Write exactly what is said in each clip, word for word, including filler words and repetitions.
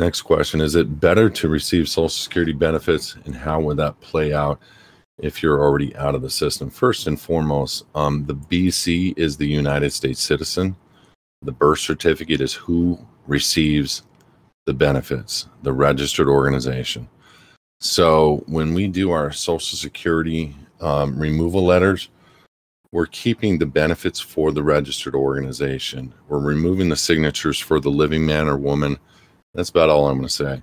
Next question, is it better to receive Social Security benefits, and how would that play out if you're already out of the system? First and foremost, um, the B C is the United States citizen. The birth certificate is who receives the benefits, the registered organization. So when we do our Social Security um, removal letters, we're keeping the benefits for the registered organization. We're removing the signatures for the living man or woman. That's about all I'm going to say.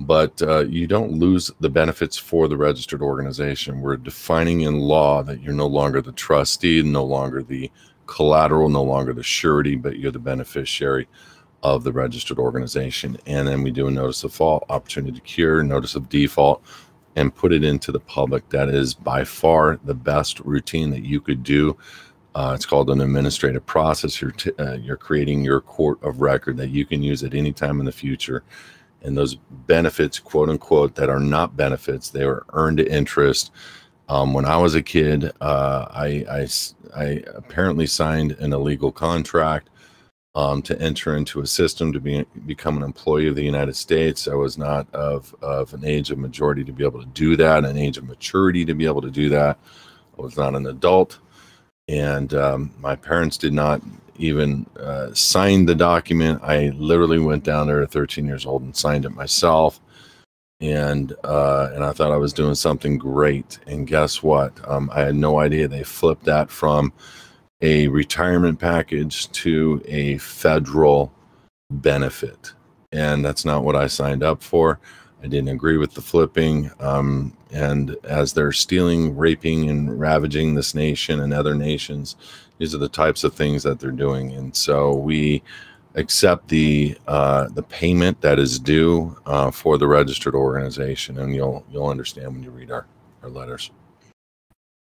But uh, you don't lose the benefits for the registered organization. We're defining in law that you're no longer the trustee, no longer the collateral, no longer the surety, but you're the beneficiary of the registered organization. And then we do a notice of fault, opportunity to cure, notice of default, and put it into the public. That is by far the best routine that you could do. Uh, it's called an administrative process. You're, t uh, you're creating your court of record that you can use at any time in the future. And those benefits, quote unquote, that are not benefits, they were earned interest. Um, when I was a kid, uh, I, I, I apparently signed an illegal contract um, to enter into a system to be, become an employee of the United States. I was not of, of an age of majority to be able to do that, an age of maturity to be able to do that. I was not an adult. And um, my parents did not even uh, sign the document. I literally went down there at thirteen years old and signed it myself. And uh, and I thought I was doing something great. And guess what? Um, I had no idea. They flipped that from a retirement package to a federal benefit. And that's not what I signed up for. I didn't agree with the flipping. Um, and as they're stealing, raping, and ravaging this nation and other nations, these are the types of things that they're doing. And so we accept the uh, the payment that is due uh, for the registered organization. And you'll, you'll understand when you read our, our letters.